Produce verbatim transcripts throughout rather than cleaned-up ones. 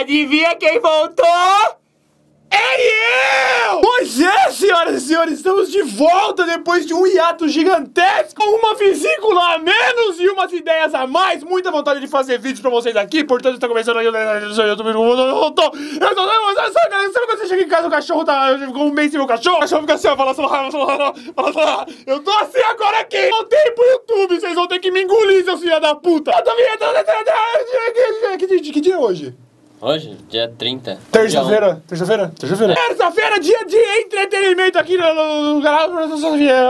Adivinha quem voltou? É eu! Pois é, senhoras e senhores, estamos de volta depois de um hiato gigantesco, uma vesícula a menos e umas ideias a mais, muita vontade de fazer vídeo pra vocês aqui, portanto está começando aqui o YouTube, eu tô... Eu tô... Sabe quando você chega em casa, o cachorro tá... Ficou um mês sem meu cachorro, o cachorro fica assim, ó, fala assim, fala assim, eu tô assim agora aqui, voltei pro YouTube, vocês vão ter que me engolir, seus filhos da puta! Eu tô me... Que dia, que dia é hoje? Hoje? dia trinta. Terça-feira? Terça-feira? Terça-feira. Terça-feira, dia de entretenimento aqui no canal.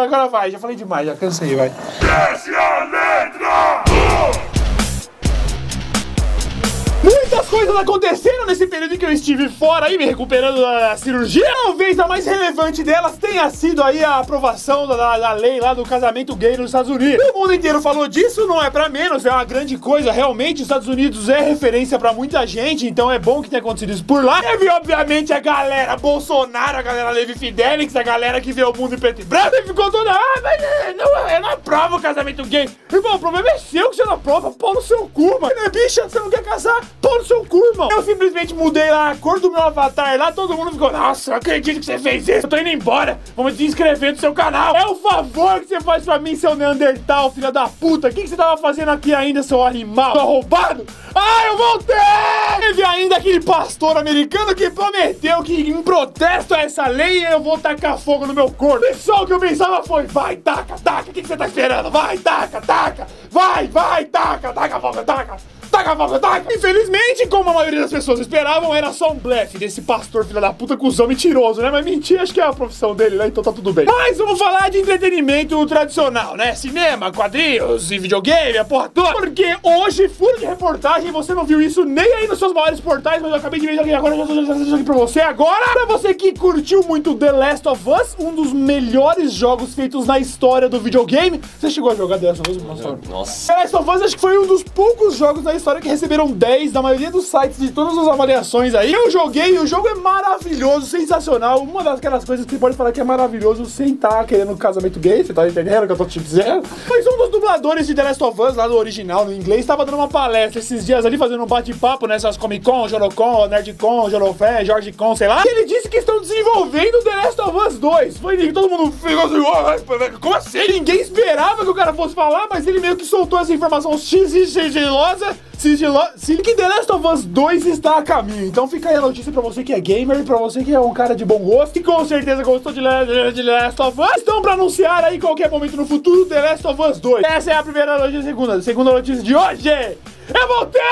Agora vai, já falei demais, já cansei, vai. Desce a letra! Muitas coisas aconteceram nesse período em que eu estive fora aí, me recuperando da cirurgia. Talvez a mais relevante delas tenha sido aí a aprovação da, da, da lei lá do casamento gay nos Estados Unidos. O mundo inteiro falou disso, não é pra menos, é uma grande coisa realmente. Os Estados Unidos é referência pra muita gente, então é bom que tenha acontecido isso por lá. Teve, obviamente, a galera Bolsonaro, a galera Levi Fidelix, a galera que vê o mundo em preto e branco e ficou toda... Ah, mas é, não, eu não aprovo o casamento gay. Irmão, o problema é seu que você não aprova, pau no seu cu, mano. Você é bicha, você não quer casar? Pau no seu cu, irmão. Eu simplesmente mudei lá a cor do meu avatar lá, todo mundo ficou, nossa, eu acredito que você fez isso, eu tô indo embora, vou me desinscrever do seu canal. É o favor que você faz pra mim, seu Neandertal, filha da puta. O que, que você tava fazendo aqui ainda, seu animal? Tô roubado? Ah, eu voltei! Teve ainda aquele pastor americano que prometeu que em protesto a essa lei eu vou tacar fogo no meu corpo. E só o que eu pensava foi, vai, taca, taca, o que, que você tá esperando? Vai, taca, taca, vai, vai, taca, taca, fogo, taca. Taca, taca, taca. Infelizmente, como a maioria das pessoas esperavam, era só um blefe desse pastor filha da puta, cuzão mentiroso, né? Mas mentir acho que é a profissão dele, né? Então tá tudo bem. Mas vamos falar de entretenimento tradicional, né? Cinema, quadrinhos e videogame, a porra toda. Porque hoje, furo de reportagem, você não viu isso nem aí nos seus maiores portais, mas eu acabei de ver aqui agora, já tô aqui pra você agora. Pra você que curtiu muito The Last of Us, um dos melhores jogos feitos na história do videogame. Você chegou a jogar The Last of Us? Nossa. The Last of Us acho que foi um dos poucos jogos na história que receberam dez da maioria dos sites de todas as avaliações aí. Eu joguei e o jogo é maravilhoso, sensacional. Uma daquelas coisas que você pode falar que é maravilhoso sem estar querendo casamento gay, você tá entendendo o que eu tô te dizendo? Mas um dos dubladores de The Last of Us, lá do original, no inglês, tava dando uma palestra esses dias ali, fazendo um bate-papo nessas Comic-Con, Jorocon, Nerdcon, Jorofé, JorgeCon, sei lá. E ele disse que estão desenvolvendo The Last of Us dois. Foi todo mundo ficou assim, como assim? Ninguém esperava que o cara fosse falar, mas ele meio que soltou essa informação sigilosa. Que The Last of Us dois está a caminho. Então fica aí a notícia pra você que é gamer, pra você que é um cara de bom gosto, que com certeza gostou de The Last of Us. Estão pra anunciar aí qualquer momento no futuro The Last of Us dois. Essa é a primeira notícia, segunda, segunda notícia de hoje. Eu voltei!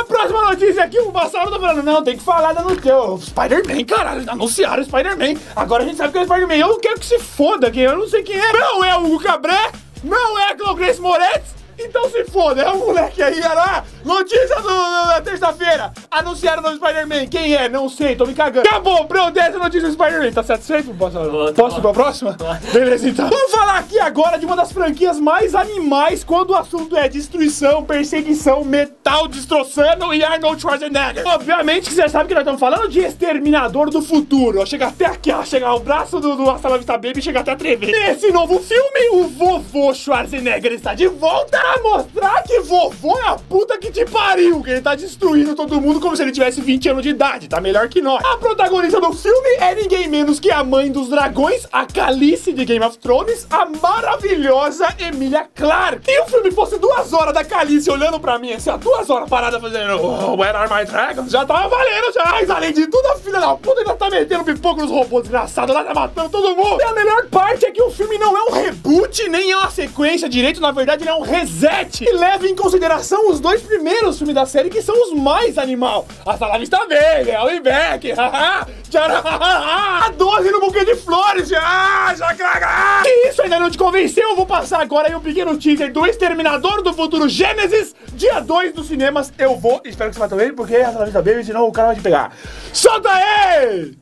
A próxima notícia aqui, o Bassaro tá falando, não, tem que falar da notícia. Spider-Man, caralho, anunciaram o Spider-Man. Agora a gente sabe que é o Spider-Man. Eu não quero que se foda, quem eu não sei quem é. Não é o Hugo Cabré, não é a Clogreis Moretz. Então se foda, é um moleque aí, olha lá. Notícia da terça-feira. Anunciaram o novo Spider-Man. Quem é? Não sei, tô me cagando. Acabou, pronto, essa notícia do Spider-Man. Tá satisfeito? Posso, posso ir pra próxima? Beleza, então. Vamos falar aqui agora de uma das franquias mais animais quando o assunto é destruição, perseguição, metal destroçando e Arnold Schwarzenegger. Obviamente que você já sabe que nós estamos falando de Exterminador do Futuro. Chega até aqui, ó. Chega o braço do, do Hasta La Vista Baby, chega até a tremer. Nesse novo filme, o vovô Schwarzenegger está de volta pra mostrar que vovô é a puta que te pariu, que ele tá destruindo todo mundo como se ele tivesse vinte anos de idade, tá melhor que nós. A protagonista do filme é ninguém menos que a mãe dos dragões, a Khaleesi de Game of Thrones, a maravilhosa Emilia Clarke. Se o filme fosse duas horas da Khaleesi olhando pra mim assim, ó, duas horas parada fazendo oh, Where Are My Dragons, já tava valendo já. Mas além de tudo, a filha da puta ainda tá metendo pipoco nos robôs, desgraçado, ela tá matando todo mundo. E a melhor parte é que o filme não é um reboot, nem é uma sequência direito, na verdade ele é um reset. E leva em consideração os dois primeiros filmes da série, que são os mais animal. Hasta la Vista Baby, I'll Be Back, a doze no buquê de flores, ah, já caga. E isso ainda não te convenceu, eu vou passar agora aí um pequeno teaser do Exterminador do Futuro Gênesis, dia dois dos cinemas. Eu vou, espero que você vá também, porque Hasta la Vista Baby, senão o cara vai te pegar. Solta aí!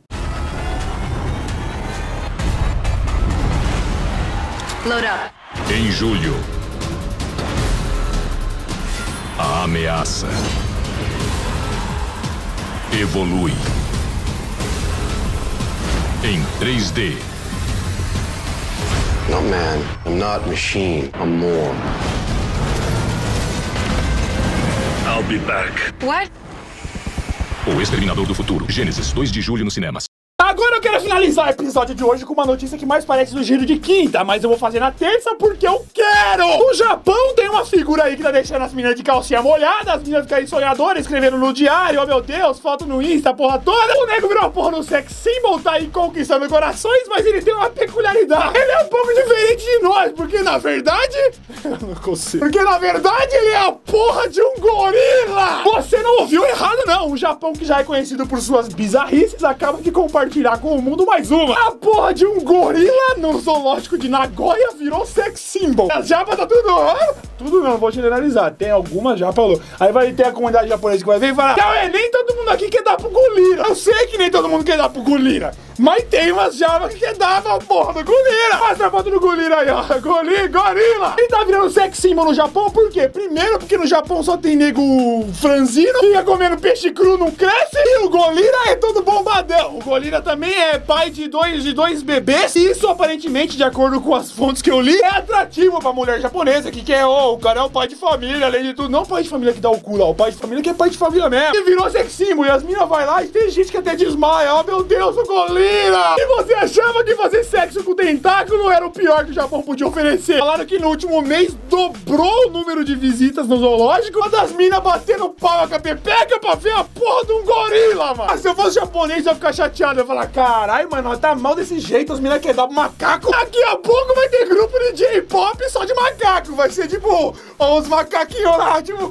Load up. Em julho, a ameaça evolui em três D. Not man, I'm not machine, I'm more. I'll be back. What? O Exterminador do Futuro, Gênesis, dois de julho nos cinemas. Agora eu quero finalizar o episódio de hoje com uma notícia que mais parece do giro de quinta, mas eu vou fazer na terça porque eu quero! O Japão tem uma figura aí que tá deixando as meninas de calcinha molhada, as meninas ficarem sonhadoras, escrevendo no diário, oh meu Deus, foto no Insta, a porra toda. O nego virou a porra no sex symbol, tá aí conquistando corações, mas ele tem uma peculiaridade. Ele é um pouco diferente de nós, porque na verdade... eu não consigo. Porque na verdade ele é a porra de um gorila! Você não ouviu errado não, o Japão que já é conhecido por suas bizarrices acaba de compartilhar com o mundo mais uma. A porra de um gorila no zoológico de Nagoya virou sex symbol. As japas tá tudo... ah, tudo não, vou generalizar. Tem alguma japa louca. Aí vai ter a comunidade japonesa que vai vir e falar: Cauê, nem todo mundo aqui quer dar pro gorila. Eu sei que nem todo mundo quer dar pro gorila, mas tem umas japas que quer dar pra porra do gorila. Mostra a foto do gorila aí, ó. Gorila, gorila. Ele tá virando sex symbol no Japão por quê? Primeiro, porque no Japão só tem nego franzino, fica comendo peixe cru, não cresce. E o gorila é todo bombadão. O gorila tá também é pai de dois, de dois bebês. E isso, aparentemente, de acordo com as fontes que eu li, é atrativo pra mulher japonesa que quer, ó, oh, o cara é o pai de família, além de tudo. Não o pai de família que dá o cu lá, o pai de família que é pai de família mesmo. E virou sex symbol. E as minas vai lá e tem gente que até desmaia. Oh, meu Deus, o gorila! E você achava que fazer sexo com tentáculo era o pior que o Japão podia oferecer? Falaram que no último mês dobrou o número de visitas no zoológico, uma das minas batendo pau com a pepeca pra ver a porra de um gorila, mano. Ah, se eu fosse japonês, eu ia ficar chateado. Eu ia falar: caralho, mano, ela tá mal desse jeito, as meninas querem dar pro macaco. Daqui a pouco vai ter grupo de J-pop só de macaco. Vai ser tipo, ó, os macaquinhos lá, tipo...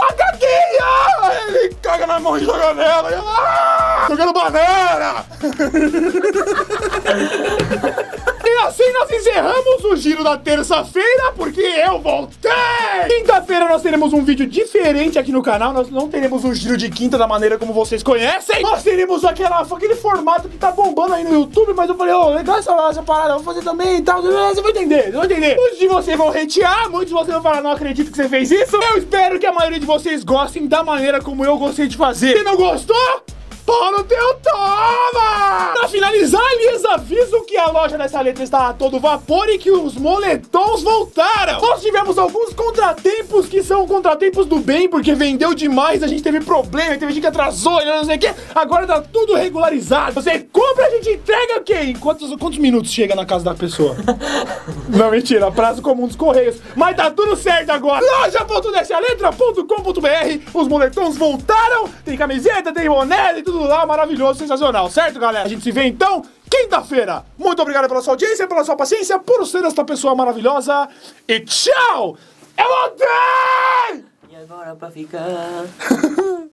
macaquinha! Ele caga na mão e joga nela, e ela... jogando banana! E assim nós encerramos o giro da terça-feira, porque eu voltei! Quinta-feira nós teremos um vídeo diferente aqui no canal, nós não teremos um giro de quinta da maneira como vocês conhecem. Nós teremos aquela, aquele formato que tá bombando aí no YouTube, mas eu falei, ô, oh, legal essa, essa parada, eu vou fazer também e tal, você vai entender, você vai entender. Muitos de vocês vão retear, muitos de vocês vão falar, não acredito que você fez isso. Eu espero que a maioria de vocês gostem da maneira como eu gostei de fazer. Se não gostou... pau no teu toma! Pra finalizar, lhes aviso que a loja dessa letra está a todo vapor e que os moletons voltaram! Nós tivemos alguns contratempos que são contratempos do bem, porque vendeu demais, a gente teve problema, teve gente que atrasou, não sei o que, agora tá tudo regularizado. Você compra, a gente entrega o quê? Em quantos, quantos minutos chega na casa da pessoa? Não, mentira, prazo comum dos Correios. Mas tá tudo certo agora! loja ponto desce a letra ponto com ponto br, os moletons voltaram, tem camiseta, tem boné, tudo lá, maravilhoso, sensacional, certo, galera? A gente se vê então quinta-feira. Muito obrigado pela sua audiência, pela sua paciência, por ser esta pessoa maravilhosa. E tchau! Eu voltei! E agora pra ficar...